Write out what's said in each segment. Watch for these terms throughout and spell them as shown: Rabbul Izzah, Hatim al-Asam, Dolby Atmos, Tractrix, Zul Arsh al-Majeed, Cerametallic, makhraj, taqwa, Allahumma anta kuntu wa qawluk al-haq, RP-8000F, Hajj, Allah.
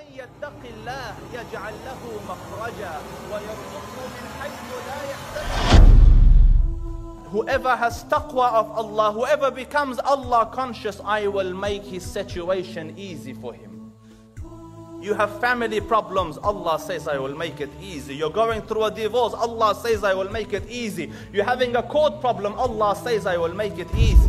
وَمَنْ يَتَّقِ اللَّهِ يَجْعَلْ لَهُ مَخْرَجًا وَيَرْزُقْهُ مِنْ حَيْثُ لَا يَحْتَسِبُ. Whoever has taqwa of Allah, whoever becomes Allah conscious, I will make his situation easy for him. You have family problems, Allah says I will make it easy. You're going through a divorce, Allah says I will make it easy. You're having a court problem, Allah says I will make it easy.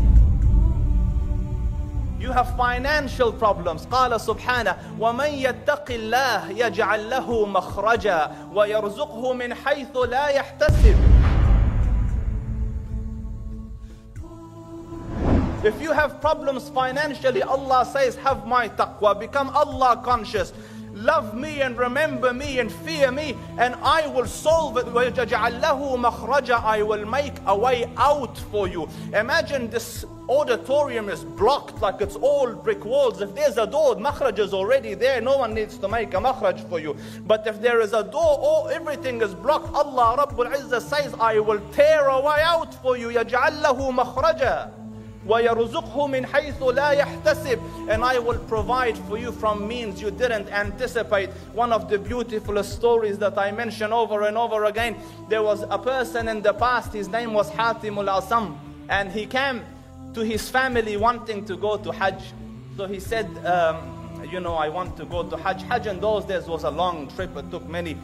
You have financial problems. قال سبحانه وَمَنْ يَتَّقِ اللَّهِ يَجْعَلْ لَهُ مَخْرَجًا وَيَرْزُقْهُ مِنْ حَيْثُ لَا يَحْتَسِبُ. If you have problems financially, Allah says, have my taqwa, become Allah conscious. Love me and remember me and fear me, and I will solve it. وَيَجْعَلْ لَهُ مَخْرَجًا. I will make a way out for you. Imagine this auditorium is blocked, like it's all brick walls. If there's a door, makhraj is already there. No one needs to make a makhraj for you. But if there is a door, oh, everything is blocked. Allah Rabbul Izzah says, I will tear a way out for you. يَجْعَلْ لَهُ مَخْرَجًا وَيَرْزُقْهُ مِنْ حَيْثُ لَا يَحْتَسِبُ. And I will provide for you from means you didn't anticipate. One of the beautiful stories that I mention over and over again, there was a person in the past, his name was Hatim al-Asam, and he came to his family wanting to go to Hajj. So he said, I want to go to Hajj. Hajj in those days was a long trip. It took many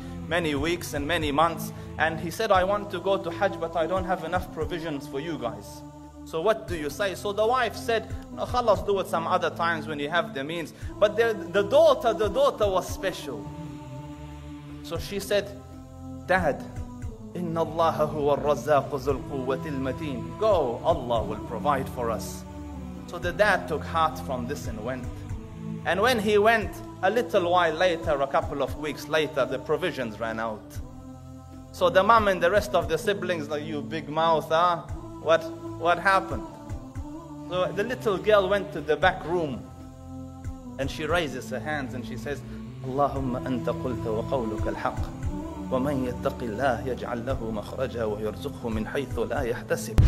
weeks and many months. And he said, I want to go to Hajj, but I don't have enough provisions for you guys. So what do you say? So the wife said, no, khalas, do it some other times when you have the means. But the daughter was special. So she said, Dad, Inna Allaha huwa al-razzaqu zul quwwati al-mateen. Go, Allah will provide for us. So the dad took heart from this and went. And when he went, a little while later, a couple of weeks later, the provisions ran out. So the mom and the rest of the siblings, like, you big mouth, huh? What happened? So the little girl went to the back room and she raises her hands and she says, Allahumma anta kuntu wa qawluk al-haq. وَمَنْ يَتَّقِ اللَّهِ يَجْعَلْ لَهُ مَخْرَجًا وَيَرْزُقْهُ مِنْ حَيْثُ لَا يَحْتَسِبُ.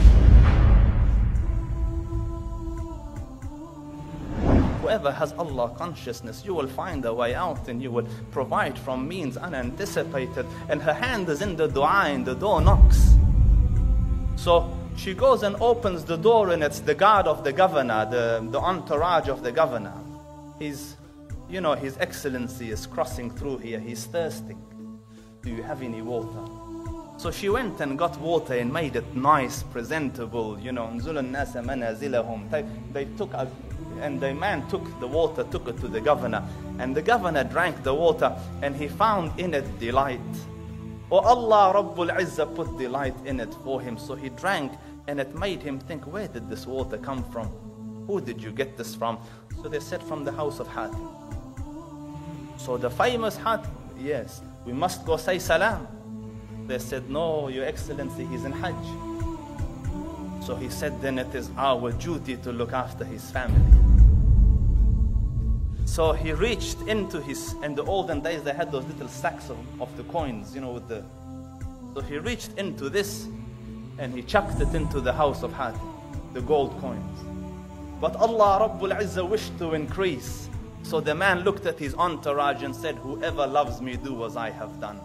Whoever has Allah consciousness, you will find a way out and you will provide from means unanticipated. And her hand is in the dua and the door knocks. So she goes and opens the door and it's the guard of the governor, the entourage of the governor. His excellency is crossing through here, he's thirsty. Do you have any water? So she went and got water and made it nice, presentable, The man took the water, took it to the governor. And the governor drank the water and he found in it delight. Allah Rabbul Izzah put delight in it for him. So he drank and it made him think, where did this water come from? Who did you get this from? So they said, from the house of Hatim. So the famous Hatim, yes. We must go say salam. They said, no, Your Excellency, he's in Hajj. So he said, then it is our duty to look after his family. So he reached into his, in the olden days they had those little sacks of the coins, so he reached into this and he chucked it into the house of Hatim, the gold coins. But Allah Rabbul Izzah wished to increase. So the man looked at his entourage and said, whoever loves me, do as I have done.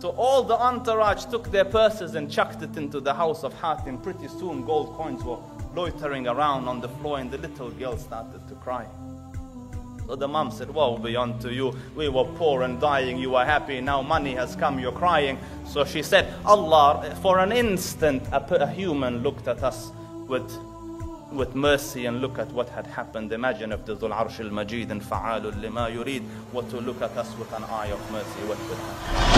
So all the entourage took their purses and chucked it into the house of Hatim. Pretty soon gold coins were loitering around on the floor and the little girl started to cry. So the mom said, woe be unto you, we were poor and dying, you were happy, now money has come, you're crying. So she said, Allah, for an instant a human looked at us with mercy, and look at what had happened. Imagine if the Zul Arsh al-Majeed and fa'alul lima yurid were to look at us with an eye of mercy, what would happen?